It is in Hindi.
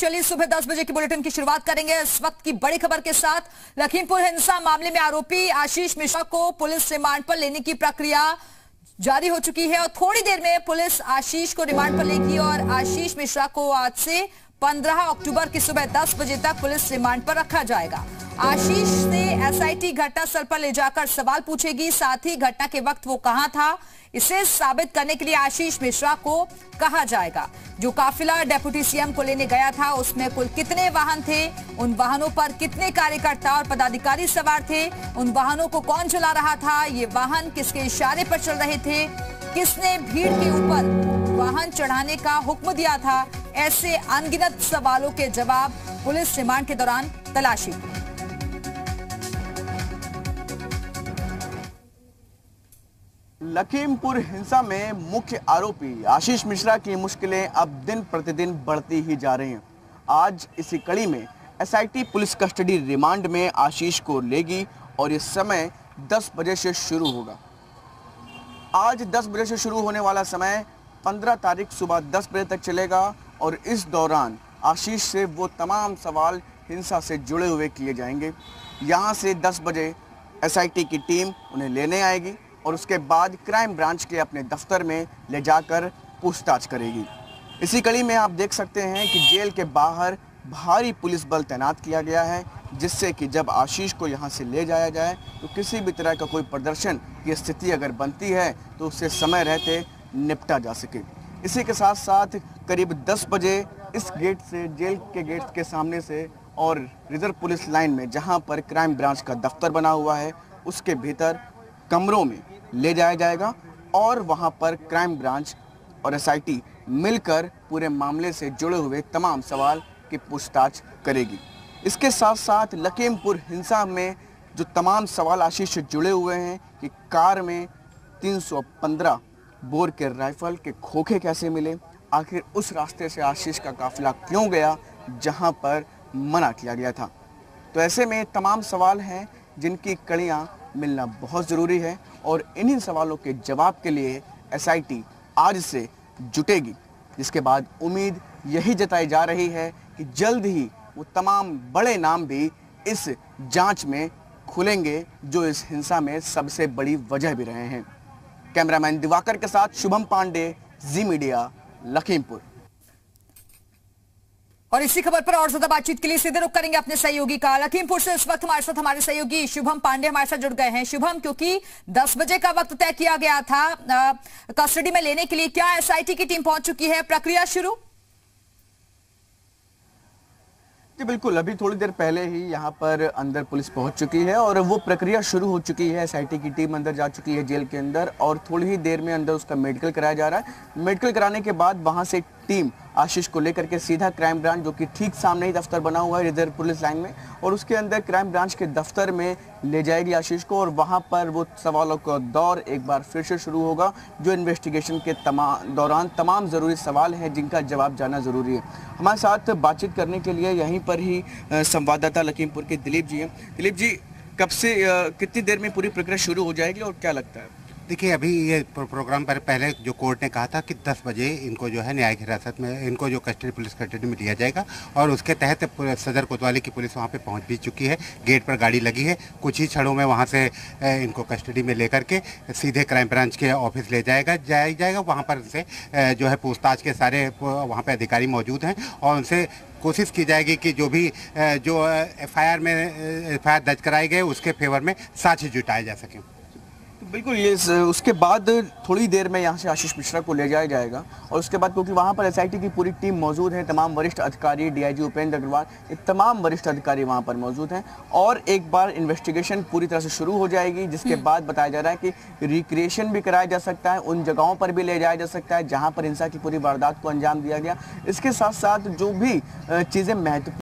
चलिए सुबह 10 बजे के बुलेटिन की शुरुआत करेंगे इस वक्त की बड़ी खबर के साथ। लखीमपुर हिंसा मामले में आरोपी आशीष मिश्रा को पुलिस रिमांड पर लेने की प्रक्रिया जारी हो चुकी है और थोड़ी देर में पुलिस आशीष को रिमांड पर लेगी और आशीष मिश्रा को आज से 15 अक्टूबर की सुबह 10 बजे तक पुलिस रिमांड पर रखा जाएगा। आशीष से एसआईटी घटनास्थल पर ले जाकर सवाल पूछेगी, साथ ही घटना के वक्त वो कहां था इसे साबित करने के लिए आशीष मिश्रा को कहा जाएगा। जो काफिला डेप्यूटी सीएम को लेने गया था उसमें कुल कितने वाहन थे, उन वाहनों पर कितने कार्यकर्ता और पदाधिकारी सवार थे, उन वाहनों को कौन चला रहा था, ये वाहन किसके इशारे पर चल रहे थे, किसने भीड़ के ऊपर वाहन चढ़ाने का हुक्म दिया था, ऐसे अनगिनत सवालों के जवाब पुलिस रिमांड के दौरान तलाशी। लखीमपुर हिंसा में मुख्य आरोपी आशीष मिश्रा की मुश्किलें अब दिन प्रतिदिन बढ़ती ही जा रही हैं। आज इसी कड़ी में एसआईटी पुलिस कस्टडी रिमांड में आशीष को लेगी और ये समय 10 बजे से शुरू होगा। आज 10 बजे से शुरू होने वाला समय 15 तारीख सुबह 10 बजे तक चलेगा और इस दौरान आशीष से वो तमाम सवाल हिंसा से जुड़े हुए किए जाएंगे। यहाँ से 10 बजे एसआईटी की टीम उन्हें लेने आएगी और उसके बाद क्राइम ब्रांच के अपने दफ्तर में ले जाकर पूछताछ करेगी। इसी कड़ी में आप देख सकते हैं कि जेल के बाहर भारी पुलिस बल तैनात किया गया है, जिससे कि जब आशीष को यहां से ले जाया जाए तो किसी भी तरह का कोई प्रदर्शन की स्थिति अगर बनती है तो उससे समय रहते निपटा जा सके। इसी के साथ साथ करीब 10 बजे इस गेट से, जेल के गेट के सामने से और रिजर्व पुलिस लाइन में जहाँ पर क्राइम ब्रांच का दफ्तर बना हुआ है उसके भीतर कमरों में ले जाया जाएगा और वहां पर क्राइम ब्रांच और एसआईटी मिलकर पूरे मामले से जुड़े हुए तमाम सवाल की पूछताछ करेगी। इसके साथ साथ लखीमपुर हिंसा में जो तमाम सवाल आशीष से जुड़े हुए हैं कि कार में 315 बोर के राइफल के खोखे कैसे मिले, आखिर उस रास्ते से आशीष का काफिला क्यों गया जहां पर मना किया गया था, तो ऐसे में तमाम सवाल हैं जिनकी कड़ियाँ मिलना बहुत ज़रूरी है और इन्हीं सवालों के जवाब के लिए एसआईटी आज से जुटेगी, जिसके बाद उम्मीद यही जताई जा रही है कि जल्द ही वो तमाम बड़े नाम भी इस जांच में खुलेंगे जो इस हिंसा में सबसे बड़ी वजह भी रहे हैं। कैमरामैन दिवाकर के साथ शुभम पांडे, जी मीडिया, लखीमपुर। और इसी खबर पर और ज्यादा बातचीत के लिए सीधे रुक करेंगे अपने सहयोगी का। लखीमपुर से इस वक्त हमारे साथ हमारे सहयोगी शुभम पांडे हमारे साथ जुड़ गए हैं। शुभम, क्योंकि 10 बजे का वक्त तय किया गया था कस्टडी में लेने के लिए, क्या एसआईटी की टीम पहुंच चुकी है, प्रक्रिया शुरू? जी बिल्कुल, अभी थोड़ी देर पहले ही यहाँ पर अंदर पुलिस पहुंच चुकी है और वो प्रक्रिया शुरू हो चुकी है। एसआईटी की टीम अंदर जा चुकी है जेल के अंदर और थोड़ी ही देर में अंदर उसका मेडिकल कराया जा रहा है। मेडिकल कराने के बाद वहाँ से टीम आशीष को लेकर के सीधा क्राइम ब्रांच, जो कि ठीक सामने ही दफ्तर बना हुआ है रिजर्व पुलिस लाइन में, और उसके अंदर क्राइम ब्रांच के दफ्तर में ले जाएगी आशीष को और वहां पर वो सवालों का दौर एक बार फिर से शुरू होगा जो इन्वेस्टिगेशन के दौरान तमाम ज़रूरी सवाल हैं जिनका जवाब जाना ज़रूरी है। हमारे साथ बातचीत करने के लिए यहीं पर ही संवाददाता लखीमपुर के दिलीप जी हैं। दिलीप जी, कब से कितनी देर में पूरी प्रक्रिया शुरू हो जाएगी और क्या लगता है? देखिए, अभी ये प्रोग्राम पर पहले जो कोर्ट ने कहा था कि 10 बजे इनको जो है न्यायिक हिरासत में, इनको जो कस्टडी पुलिस कस्टडी में लिया जाएगा और उसके तहत सदर कोतवाली की पुलिस वहां पे पहुंच भी चुकी है। गेट पर गाड़ी लगी है, कुछ ही क्षणों में वहां से इनको कस्टडी में लेकर के सीधे क्राइम ब्रांच के ऑफिस ले जाया जाएगा। वहाँ पर उनसे जो है पूछताछ के सारे वहाँ पर अधिकारी मौजूद हैं और उनसे कोशिश की जाएगी कि जो भी जो एफ आई आर दर्ज कराए गए उसके फेवर में साक्ष्य जुटाए जा सकें। बिल्कुल, ये उसके बाद थोड़ी देर में यहाँ से आशीष मिश्रा को ले जाया जाएगा और उसके बाद, क्योंकि वहाँ पर एसआईटी की पूरी टीम मौजूद है, तमाम वरिष्ठ अधिकारी, डीआईजी उपेंद्र अग्रवाल, ये तमाम वरिष्ठ अधिकारी वहाँ पर मौजूद हैं और एक बार इन्वेस्टिगेशन पूरी तरह से शुरू हो जाएगी, जिसके बाद बताया जा रहा है कि रिक्रिएशन भी कराया जा सकता है, उन जगहों पर भी ले जाया जा सकता है जहाँ पर हिंसा की पूरी वारदात को अंजाम दिया गया। इसके साथ साथ जो भी चीज़ें महत्वपूर्ण